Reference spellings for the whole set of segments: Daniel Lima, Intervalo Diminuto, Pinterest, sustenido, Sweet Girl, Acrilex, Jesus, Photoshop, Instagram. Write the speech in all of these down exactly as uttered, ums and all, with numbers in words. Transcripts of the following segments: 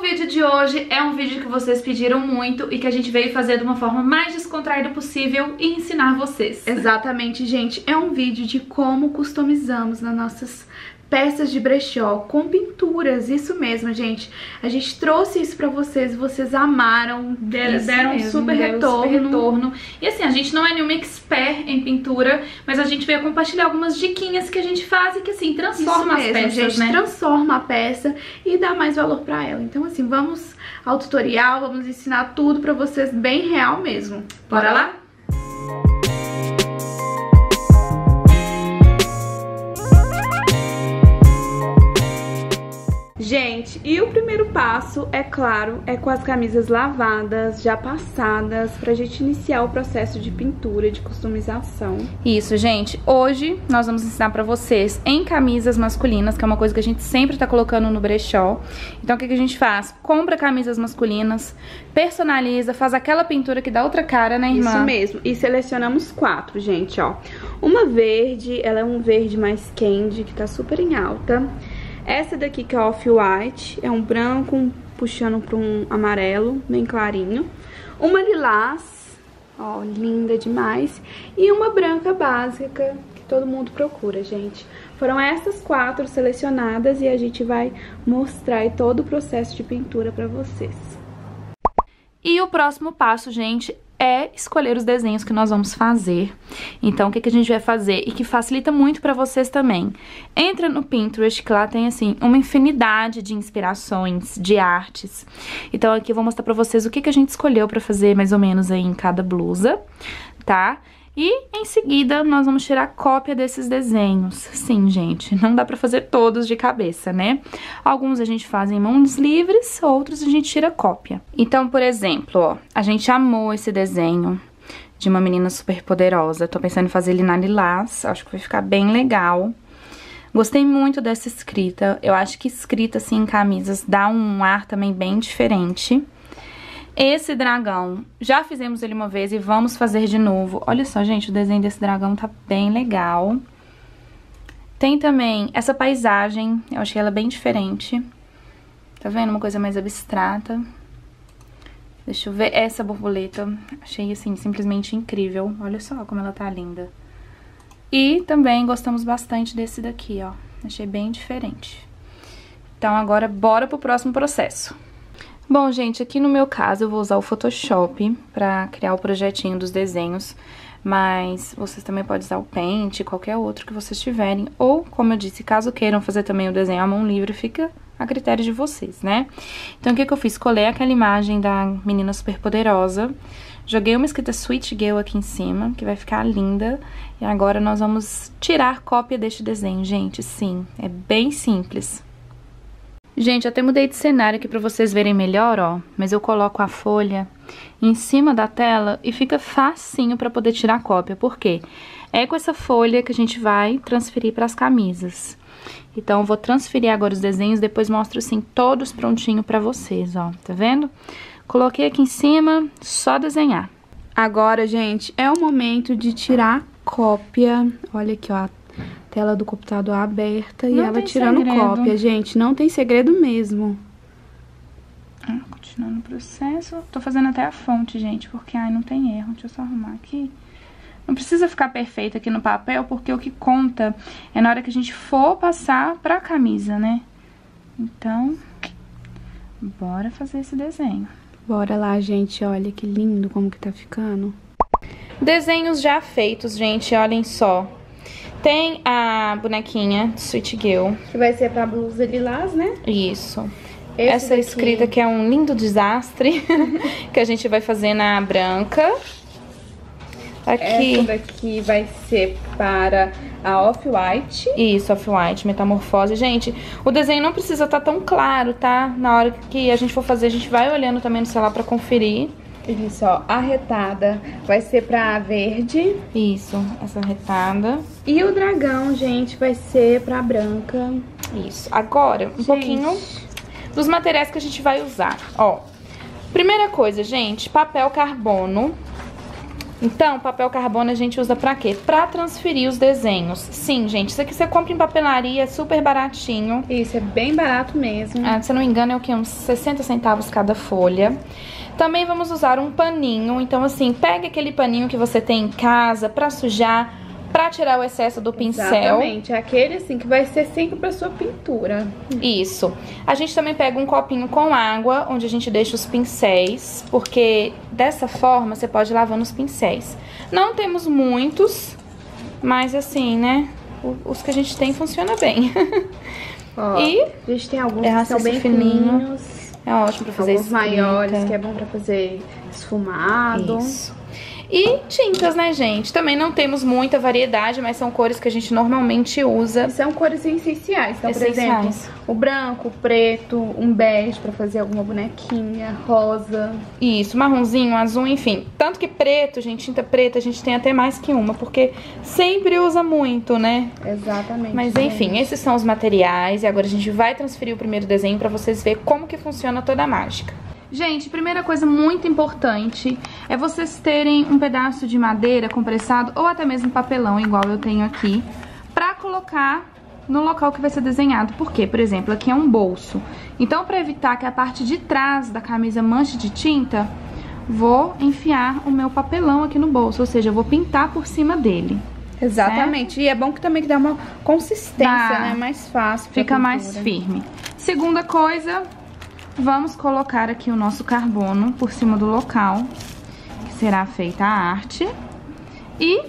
o vídeo de hoje é um vídeo que vocês pediram muito e que a gente veio fazer de uma forma mais descontraída possível e ensinar vocês. Exatamente, gente. É um vídeo de como customizamos nas nossas peças de brechó com pinturas, isso mesmo, gente. A gente trouxe isso pra vocês, vocês amaram, deram, deram mesmo, um super, deram retorno. super retorno. E assim, a gente não é nenhuma expert em pintura, mas a gente veio compartilhar algumas diquinhas que a gente faz e que assim, transforma isso as mesmo, peças, gente, né? Transforma a peça e dá mais valor pra ela. Então assim, vamos ao tutorial, vamos ensinar tudo pra vocês bem real mesmo. Bora, Bora lá? Gente, e o primeiro passo, é claro, é com as camisas lavadas, já passadas, pra gente iniciar o processo de pintura, de customização. Isso, gente. Hoje nós vamos ensinar pra vocês em camisas masculinas, que é uma coisa que a gente sempre tá colocando no brechó. Então o que, que a gente faz? Compra camisas masculinas, personaliza, faz aquela pintura que dá outra cara, né, irmã? Isso mesmo. E selecionamos quatro, gente, ó. Uma verde, ela é um verde mais candy, que tá super em alta. Essa daqui que é off-white, é um branco puxando para um amarelo, bem clarinho. Uma lilás, ó, linda demais. E uma branca básica, que todo mundo procura, gente. Foram essas quatro selecionadas e a gente vai mostrar aí todo o processo de pintura para vocês. E o próximo passo, gente, é escolher os desenhos que nós vamos fazer. Então, o que, que a gente vai fazer? E que facilita muito pra vocês também. Entra no Pinterest, que lá tem, assim, uma infinidade de inspirações, de artes. Então, aqui eu vou mostrar pra vocês o que, que a gente escolheu pra fazer, mais ou menos, aí em cada blusa, tá? E, em seguida, nós vamos tirar cópia desses desenhos. Sim, gente, não dá pra fazer todos de cabeça, né? Alguns a gente faz em mãos livres, outros a gente tira cópia. Então, por exemplo, ó, a gente amou esse desenho de uma menina super poderosa. Tô pensando em fazer ele na lilás, acho que vai ficar bem legal. Gostei muito dessa escrita. Eu acho que escrita, assim, em camisas dá um ar também bem diferente. Esse dragão, já fizemos ele uma vez e vamos fazer de novo. Olha só, gente, o desenho desse dragão tá bem legal. Tem também essa paisagem, eu achei ela bem diferente. Tá vendo? Uma coisa mais abstrata. Deixa eu ver essa borboleta. Achei, assim, simplesmente incrível. Olha só como ela tá linda. E também gostamos bastante desse daqui, ó. Achei bem diferente. Então agora bora pro próximo processo. Bom, gente, aqui no meu caso eu vou usar o Photoshop pra criar o projetinho dos desenhos, mas vocês também podem usar o Paint, qualquer outro que vocês tiverem, ou, como eu disse, caso queiram fazer também o desenho à mão livre, fica a critério de vocês, né? Então, o que que eu fiz? Colei aquela imagem da menina superpoderosa, joguei uma escrita Sweet Girl aqui em cima, que vai ficar linda, e agora nós vamos tirar cópia deste desenho, gente, sim, é bem simples. Gente, eu até mudei de cenário aqui pra vocês verem melhor, ó, mas eu coloco a folha em cima da tela e fica facinho pra poder tirar a cópia, porque é com essa folha que a gente vai transferir pras camisas. Então, eu vou transferir agora os desenhos, depois mostro, assim, todos prontinho pra vocês, ó, tá vendo? Coloquei aqui em cima, só desenhar. Agora, gente, é o momento de tirar a cópia, olha aqui, ó, tela do computador aberta e ela tirando cópia, gente. Não tem segredo mesmo. Ah, continuando o processo. Tô fazendo até a fonte, gente, porque ai, não tem erro. Deixa eu só arrumar aqui. Não precisa ficar perfeito aqui no papel, porque o que conta é na hora que a gente for passar pra camisa, né? Então, bora fazer esse desenho. Bora lá, gente. Olha que lindo como que tá ficando. Desenhos já feitos, gente. Olhem só. Tem a bonequinha Sweet Girl, que vai ser pra blusa lilás, né? Isso. Esse Essa daqui... escrita que é um lindo desastre, que a gente vai fazer na branca. Aqui. Essa daqui vai ser para a off-white. Isso, off-white, metamorfose. Gente, o desenho não precisa estar tão claro, tá? Na hora que a gente for fazer, a gente vai olhando também no celular pra conferir. Isso, ó, arretada vai ser pra verde. Isso, essa arretada. E o dragão, gente, vai ser pra branca. Isso. Agora, um gente. pouquinho dos materiais que a gente vai usar, ó. Primeira coisa, gente, papel carbono. Então, papel carbono a gente usa pra quê? Pra transferir os desenhos. Sim, gente, isso aqui você compra em papelaria, é super baratinho. Isso, é bem barato mesmo. Ah, se eu não me engano, é o quê? Uns sessenta centavos cada folha. Também vamos usar um paninho. Então, assim, pega aquele paninho que você tem em casa pra sujar, pra tirar o excesso do pincel. Exatamente, aquele assim que vai ser sempre pra sua pintura. Isso. A gente também pega um copinho com água, onde a gente deixa os pincéis, porque dessa forma você pode ir lavando os pincéis. Não temos muitos, mas assim, né, os que a gente tem funciona bem. Ó, e a gente tem alguns que são bem fininhos. É ótimo pra fazer esfumado. Alguns maiores, que é bom pra fazer esfumado. Isso. E tintas, né, gente? Também não temos muita variedade, mas são cores que a gente normalmente usa. E são cores essenciais. Então, essenciais. Por exemplo, o branco, o preto, um bege pra fazer alguma bonequinha, rosa. Isso, marronzinho, azul, enfim. Tanto que preto, gente, tinta preta, a gente tem até mais que uma, porque sempre usa muito, né? Exatamente. Mas, enfim, gente, esses são os materiais. E agora a gente vai transferir o primeiro desenho pra vocês verem como que funciona toda a mágica. Gente, primeira coisa muito importante é vocês terem um pedaço de madeira compressado ou até mesmo papelão, igual eu tenho aqui, pra colocar no local que vai ser desenhado. Por quê? Por exemplo, aqui é um bolso. Então, pra evitar que a parte de trás da camisa manche de tinta, vou enfiar o meu papelão aqui no bolso, ou seja, eu vou pintar por cima dele. Exatamente. Certo? E é bom que também que dá uma consistência, dá, né? Mais fácil. Fica mais firme. Segunda coisa... Vamos colocar aqui o nosso carbono por cima do local que será feita a arte e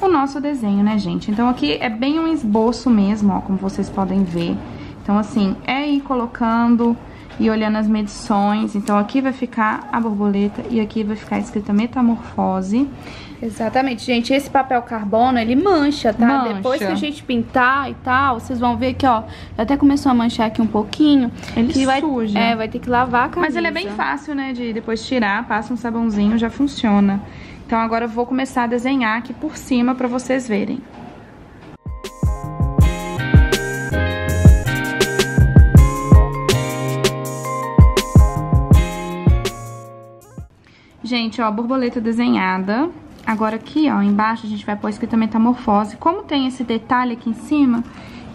o nosso desenho, né, gente? Então aqui é bem um esboço mesmo, ó, como vocês podem ver. Então assim, é ir colocando e olhando as medições. Então aqui vai ficar a borboleta e aqui vai ficar escrita metamorfose. Exatamente, gente, esse papel carbono, ele mancha, tá? Mancha. Depois que a gente pintar e tal, vocês vão ver que, ó, até começou a manchar aqui um pouquinho. Ele que vai, suja. É, vai ter que lavar a camisa. Mas ele é bem fácil, né, de depois tirar, passa um sabãozinho, já funciona. Então agora eu vou começar a desenhar aqui por cima pra vocês verem. Gente, ó, borboleta desenhada. Agora aqui, ó, embaixo a gente vai pôr escrita metamorfose. Como tem esse detalhe aqui em cima...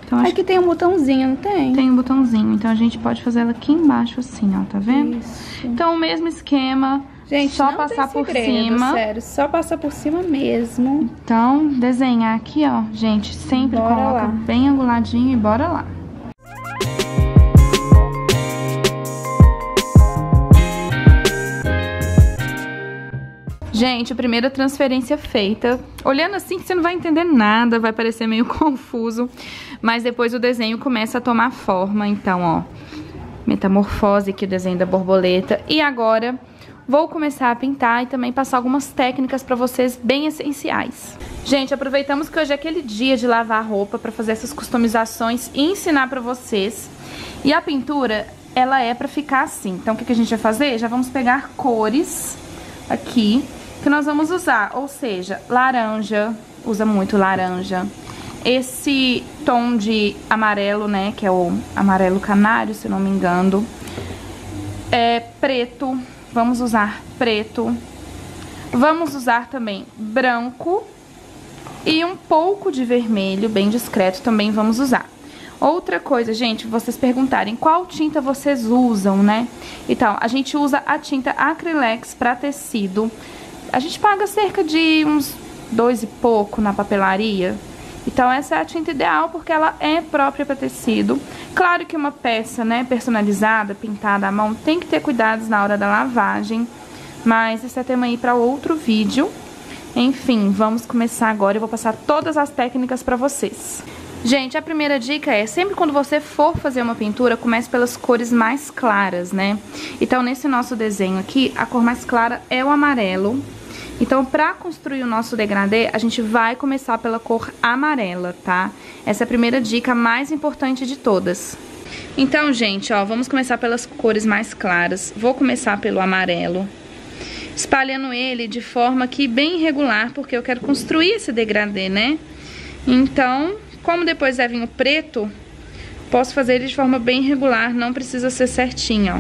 Então acho... Aqui tem um botãozinho, não tem? Tem um botãozinho. Então a gente pode fazer ela aqui embaixo assim, ó, tá vendo? Isso. Então o mesmo esquema, gente, só passar por cima. Sério, só passar por cima mesmo. Então, desenhar aqui, ó, gente, sempre coloca bem anguladinho e bora lá. Gente, a primeira transferência feita. Olhando assim, você não vai entender nada, vai parecer meio confuso. Mas depois o desenho começa a tomar forma. Então, ó, metamorfose aqui, o desenho da borboleta. E agora, vou começar a pintar e também passar algumas técnicas pra vocês bem essenciais. Gente, aproveitamos que hoje é aquele dia de lavar a roupa pra fazer essas customizações e ensinar pra vocês. E a pintura, ela é pra ficar assim. Então, o que a gente vai fazer? Já vamos pegar cores aqui que nós vamos usar, ou seja, laranja, usa muito laranja, esse tom de amarelo, né, que é o amarelo canário, se não me engano, é preto, vamos usar preto, vamos usar também branco e um pouco de vermelho, bem discreto, também vamos usar. Outra coisa, gente, vocês perguntarem qual tinta vocês usam, né? Então, a gente usa a tinta Acrilex pra tecido. A gente paga cerca de uns dois e pouco na papelaria. Então, essa é a tinta ideal porque ela é própria pra tecido. Claro que uma peça, né, personalizada, pintada à mão, tem que ter cuidados na hora da lavagem. Mas esse é tema aí pra outro vídeo. Enfim, vamos começar agora. Eu vou passar todas as técnicas pra vocês. Gente, a primeira dica é, sempre quando você for fazer uma pintura, comece pelas cores mais claras, né? Então, nesse nosso desenho aqui, a cor mais clara é o amarelo. Então, pra construir o nosso degradê, a gente vai começar pela cor amarela, tá? Essa é a primeira dica mais importante de todas. Então, gente, ó, vamos começar pelas cores mais claras. Vou começar pelo amarelo, espalhando ele de forma aqui bem irregular, porque eu quero construir esse degradê, né? Então... Como depois vai vir o preto, posso fazer ele de forma bem regular, não precisa ser certinho, ó.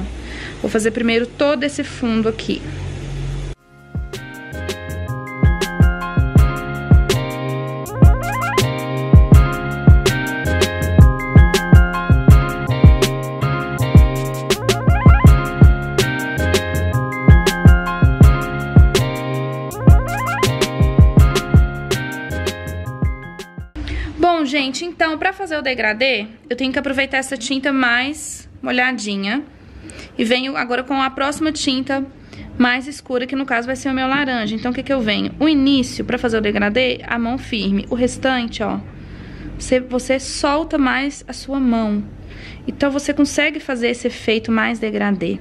Vou fazer primeiro todo esse fundo aqui. Então, pra fazer o degradê, eu tenho que aproveitar essa tinta mais molhadinha. E venho agora com a próxima tinta mais escura, que no caso vai ser o meu laranja. Então, o que que eu venho? O início, pra fazer o degradê, a mão firme. O restante, ó, você, você solta mais a sua mão. Então, você consegue fazer esse efeito mais degradê.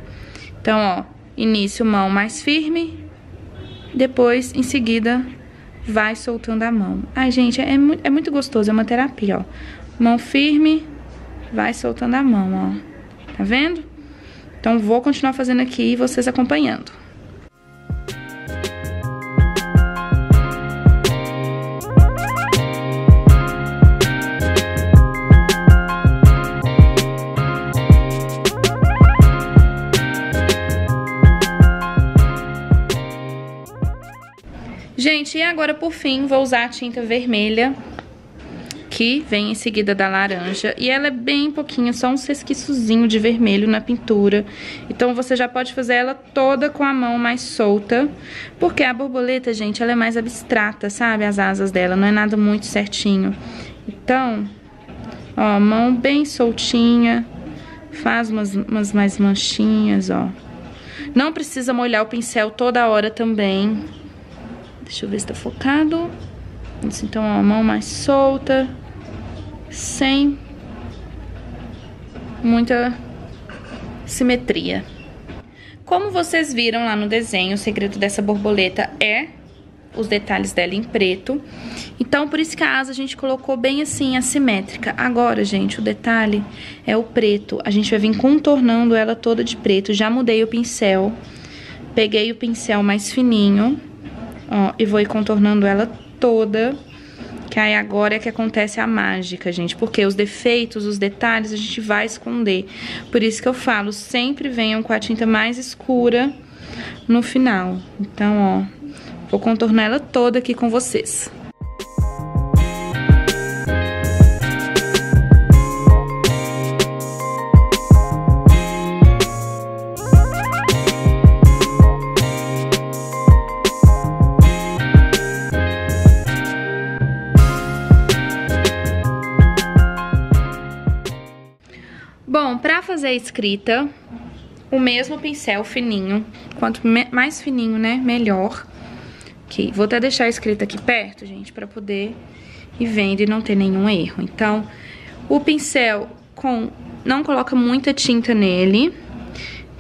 Então, ó, início, mão mais firme. Depois, em seguida, vai soltando a mão. Ai, gente, é, é muito gostoso, é uma terapia, ó. Mão firme, vai soltando a mão, ó. Tá vendo? Então, vou continuar fazendo aqui e vocês acompanhando. Gente, e agora por fim vou usar a tinta vermelha, que vem em seguida da laranja. E ela é bem pouquinho, só um resquíciozinho de vermelho na pintura. Então você já pode fazer ela toda com a mão mais solta. Porque a borboleta, gente, ela é mais abstrata, sabe? As asas dela, não é nada muito certinho. Então, ó, mão bem soltinha. Faz umas, umas mais manchinhas, ó. Não precisa molhar o pincel toda hora também. Deixa eu ver se tá focado. Então, ó, a mão mais solta. Sem muita simetria. Como vocês viram lá no desenho, o segredo dessa borboleta é os detalhes dela em preto. Então, por esse caso, a gente colocou bem assim, assimétrica. Agora, gente, o detalhe é o preto. A gente vai vir contornando ela toda de preto. Já mudei o pincel. Peguei o pincel mais fininho. Ó, e vou ir contornando ela toda, que aí agora é que acontece a mágica, gente. Porque os defeitos, os detalhes, a gente vai esconder. Por isso que eu falo, sempre venham com a tinta mais escura no final. Então, ó, vou contornar ela toda aqui com vocês. Bom, pra fazer a escrita, o mesmo pincel fininho, quanto mais fininho, né, melhor. Aqui, vou até deixar a escrita aqui perto, gente, pra poder ir vendo e não ter nenhum erro. Então, o pincel com não coloca muita tinta nele,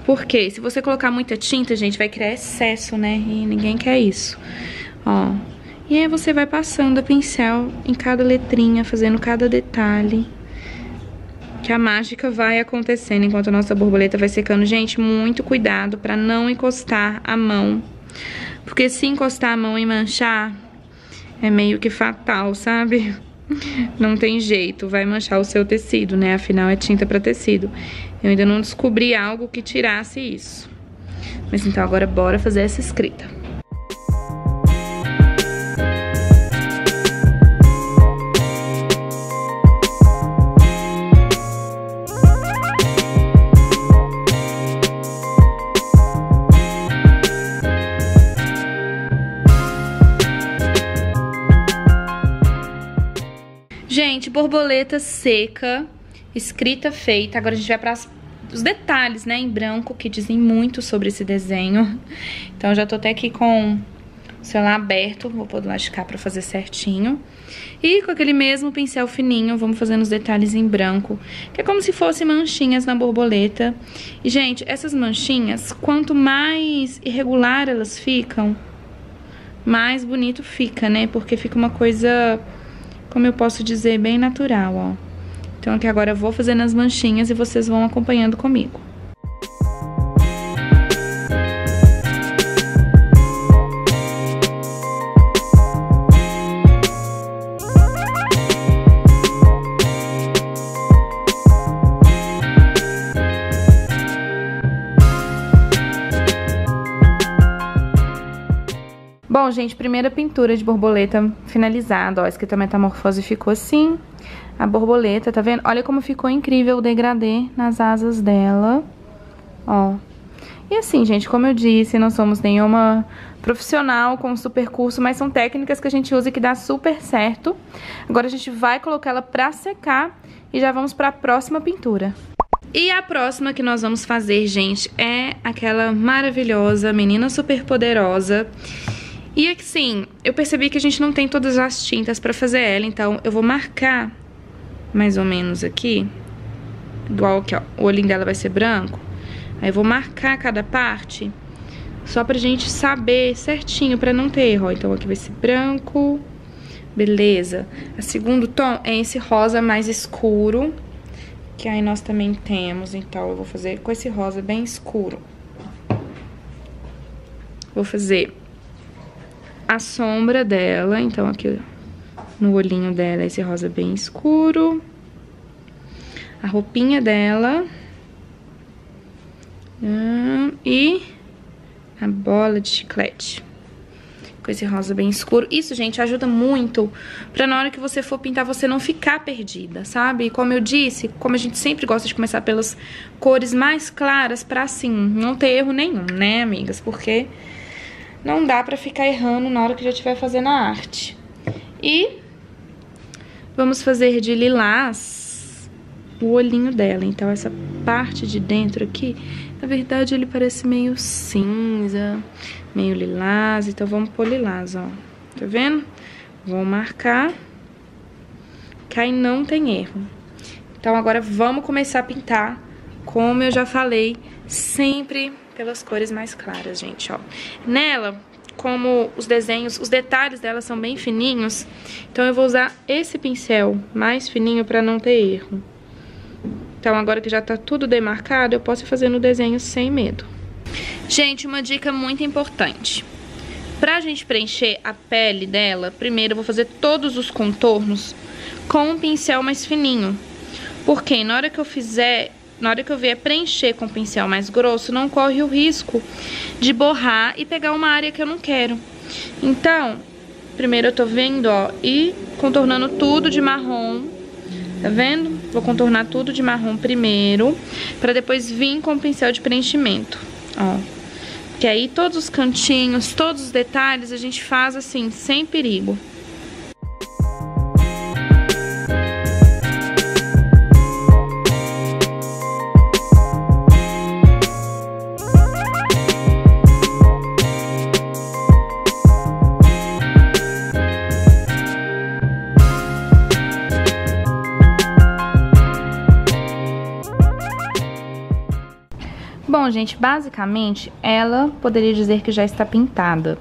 porque se você colocar muita tinta, gente, vai criar excesso, né, e ninguém quer isso. Ó, e aí você vai passando o pincel em cada letrinha, fazendo cada detalhe. Que a mágica vai acontecendo enquanto a nossa borboleta vai secando. Gente, muito cuidado pra não encostar a mão. Porque se encostar a mão e manchar, é meio que fatal, sabe? Não tem jeito, vai manchar o seu tecido, né? Afinal, é tinta pra tecido. Eu ainda não descobri algo que tirasse isso. Mas então agora bora fazer essa escrita. Gente, borboleta seca, escrita feita. Agora a gente vai para os detalhes, né, em branco, que dizem muito sobre esse desenho. Então, já tô até aqui com o celular aberto, vou pôr do lado de cá para fazer certinho. E com aquele mesmo pincel fininho, vamos fazendo os detalhes em branco, que é como se fossem manchinhas na borboleta. E, gente, essas manchinhas, quanto mais irregular elas ficam, mais bonito fica, né, porque fica uma coisa... Como eu posso dizer, bem natural, ó. Então aqui agora eu vou fazendo as manchinhas e vocês vão acompanhando comigo. Bom, gente, primeira pintura de borboleta finalizada, ó, a escrita metamorfose ficou assim, a borboleta, tá vendo? Olha como ficou incrível o degradê nas asas dela, ó. E assim, gente, como eu disse, não somos nenhuma profissional com super curso, mas são técnicas que a gente usa e que dá super certo. Agora a gente vai colocar ela pra secar e já vamos pra próxima pintura. E a próxima que nós vamos fazer, gente, é aquela maravilhosa menina super poderosa. E assim, eu percebi que a gente não tem todas as tintas pra fazer ela, então eu vou marcar mais ou menos aqui. Igual aqui, ó, o olhinho dela vai ser branco. Aí eu vou marcar cada parte, só pra gente saber certinho, pra não ter erro. Então aqui vai ser branco, beleza. O segundo tom é esse rosa mais escuro, que aí nós também temos. Então eu vou fazer com esse rosa bem escuro. Vou fazer a sombra dela, então aqui no olhinho dela é esse rosa bem escuro. A roupinha dela... Hum, e a bola de chiclete com esse rosa bem escuro. Isso, gente, ajuda muito pra na hora que você for pintar você não ficar perdida, sabe? Como eu disse, como a gente sempre gosta de começar pelas cores mais claras pra, assim, não ter erro nenhum, né, amigas? Porque não dá pra ficar errando na hora que já estiver fazendo a arte. E vamos fazer de lilás o olhinho dela. Então essa parte de dentro aqui, na verdade ele parece meio cinza, meio lilás, então vamos pôr lilás, ó. Tá vendo? Vou marcar. Cai, não tem erro. Então agora vamos começar a pintar, como eu já falei, sempre pelas cores mais claras, gente, ó. Nela, como os desenhos, os detalhes dela são bem fininhos, então eu vou usar esse pincel mais fininho pra não ter erro. Então agora que já tá tudo demarcado, eu posso fazer no desenho sem medo. Gente, uma dica muito importante. Pra gente preencher a pele dela, primeiro eu vou fazer todos os contornos com um pincel mais fininho. Porque na hora que eu fizer, na hora que eu vier preencher com um pincel mais grosso, não corre o risco de borrar e pegar uma área que eu não quero. Então, primeiro eu tô vendo, ó, e contornando tudo de marrom. Tá vendo? Vou contornar tudo de marrom primeiro, pra depois vir com o pincel de preenchimento, ó. Que aí todos os cantinhos, todos os detalhes a gente faz assim, sem perigo. Bom, gente, basicamente ela poderia dizer que já está pintada,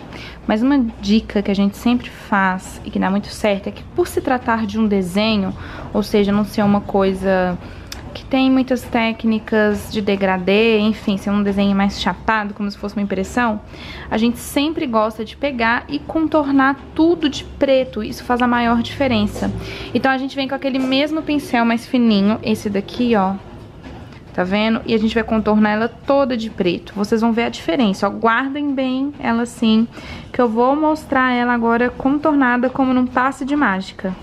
mas uma dica que a gente sempre faz e que dá muito certo é que, por se tratar de um desenho, ou seja, não ser uma coisa que tem muitas técnicas de degradê, enfim, ser um desenho mais chapado, como se fosse uma impressão, a gente sempre gosta de pegar e contornar tudo de preto, isso faz a maior diferença. Então a gente vem com aquele mesmo pincel mais fininho, esse daqui, ó. Tá vendo? E a gente vai contornar ela toda de preto. Vocês vão ver a diferença, ó. Guardem bem ela assim, que eu vou mostrar ela agora contornada como num passe de mágica.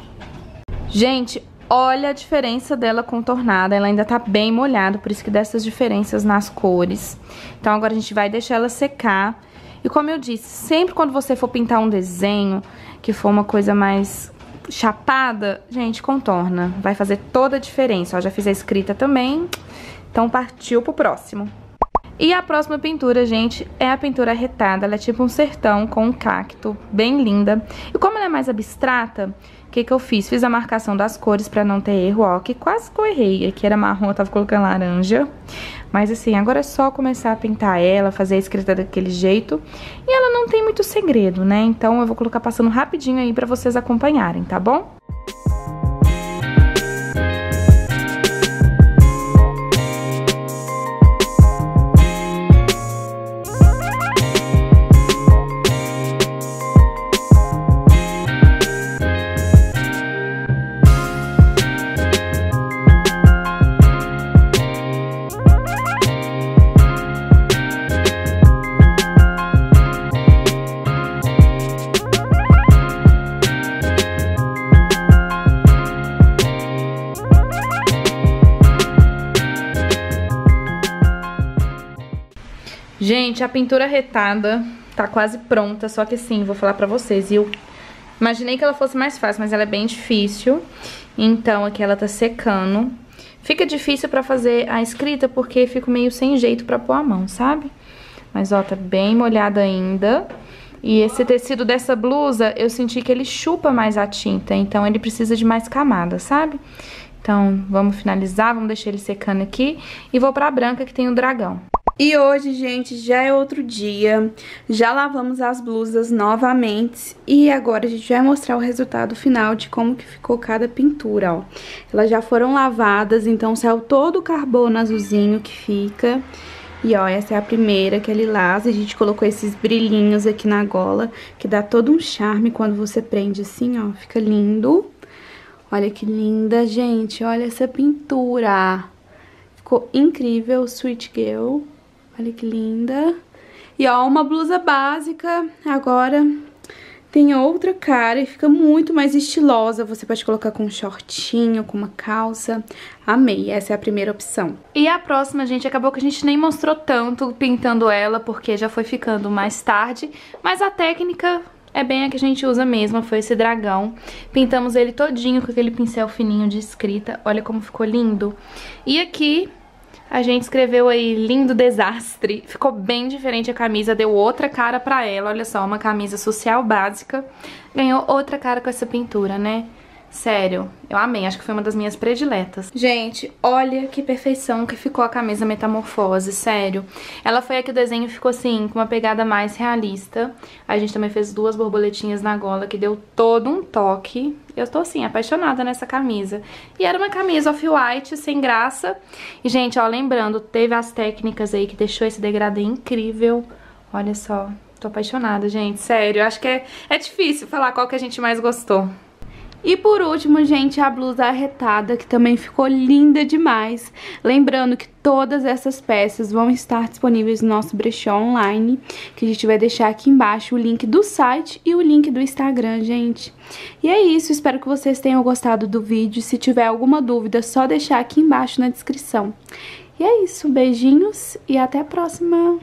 Gente, olha a diferença dela contornada. Ela ainda tá bem molhada, por isso que dá essas diferenças nas cores. Então agora a gente vai deixar ela secar. E como eu disse, sempre quando você for pintar um desenho que for uma coisa mais... chapada, gente, contorna. Vai fazer toda a diferença, ó. Já fiz a escrita também, então partiu pro próximo. E a próxima pintura, gente, é a pintura arretada. Ela é tipo um sertão com um cacto, bem linda. E como ela é mais abstrata, o que que eu fiz? Fiz a marcação das cores pra não ter erro, ó. Que quase que eu errei, aqui era marrom, eu tava colocando laranja. Mas assim, agora é só começar a pintar ela, fazer a escrita daquele jeito. E ela não tem muito segredo, né? Então eu vou colocar passando rapidinho aí pra vocês acompanharem, tá bom? Gente, a pintura retada tá quase pronta, só que assim, vou falar pra vocês, eu imaginei que ela fosse mais fácil, mas ela é bem difícil. Então aqui ela tá secando. Fica difícil pra fazer a escrita, porque fico meio sem jeito pra pôr a mão, sabe? Mas ó, tá bem molhada ainda. E esse tecido dessa blusa, eu senti que ele chupa mais a tinta, então ele precisa de mais camadas, sabe? Então vamos finalizar, vamos deixar ele secando aqui e vou pra branca que tem o dragão. E hoje, gente, já é outro dia, já lavamos as blusas novamente e agora a gente vai mostrar o resultado final de como que ficou cada pintura, ó. Elas já foram lavadas, então saiu todo o carbono azulzinho que fica. E ó, essa é a primeira, que é lilás, e a gente colocou esses brilhinhos aqui na gola, que dá todo um charme quando você prende assim, ó, fica lindo. Olha que linda, gente, olha essa pintura, ficou incrível, Sweet Girl, olha que linda. E ó, uma blusa básica, agora tem outra cara e fica muito mais estilosa. Você pode colocar com um shortinho, com uma calça. Amei, essa é a primeira opção. E a próxima, gente, acabou que a gente nem mostrou tanto pintando ela, porque já foi ficando mais tarde. Mas a técnica é bem a que a gente usa mesmo, foi esse dragão. Pintamos ele todinho com aquele pincel fininho de escrita. Olha como ficou lindo. E aqui a gente escreveu aí, lindo desastre. Ficou bem diferente a camisa, deu outra cara pra ela. Olha só, uma camisa social básica. Ganhou outra cara com essa pintura, né? Sério, eu amei, acho que foi uma das minhas prediletas. Gente, olha que perfeição que ficou a camisa metamorfose, sério. Ela foi a que o desenho ficou assim, com uma pegada mais realista. A gente também fez duas borboletinhas na gola, que deu todo um toque. Eu tô assim, apaixonada nessa camisa. E era uma camisa off-white, sem graça. E gente, ó, lembrando, teve as técnicas aí que deixou esse degradê incrível. Olha só, tô apaixonada, gente, sério. Acho que é, é difícil falar qual que a gente mais gostou. E por último, gente, a blusa arretada, que também ficou linda demais. Lembrando que todas essas peças vão estar disponíveis no nosso brechó online, que a gente vai deixar aqui embaixo o link do site e o link do Instagram, gente. E é isso, espero que vocês tenham gostado do vídeo. Se tiver alguma dúvida, é só deixar aqui embaixo na descrição. E é isso, beijinhos e até a próxima!